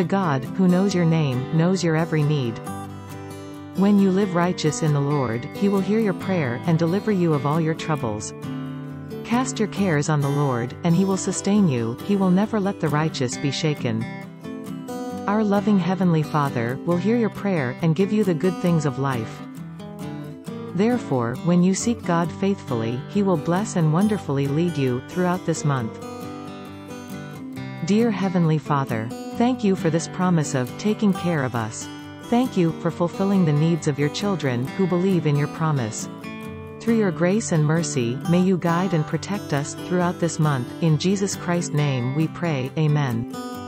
The God, who knows your name, knows your every need. When you live righteous in the Lord, He will hear your prayer, and deliver you of all your troubles. Cast your cares on the Lord, and He will sustain you. He will never let the righteous be shaken. Our loving Heavenly Father will hear your prayer, and give you the good things of life. Therefore, when you seek God faithfully, He will bless and wonderfully lead you throughout this month. Dear Heavenly Father, thank you for this promise of taking care of us. Thank you for fulfilling the needs of your children who believe in your promise. Through your grace and mercy, may you guide and protect us throughout this month. In Jesus Christ's name we pray, Amen.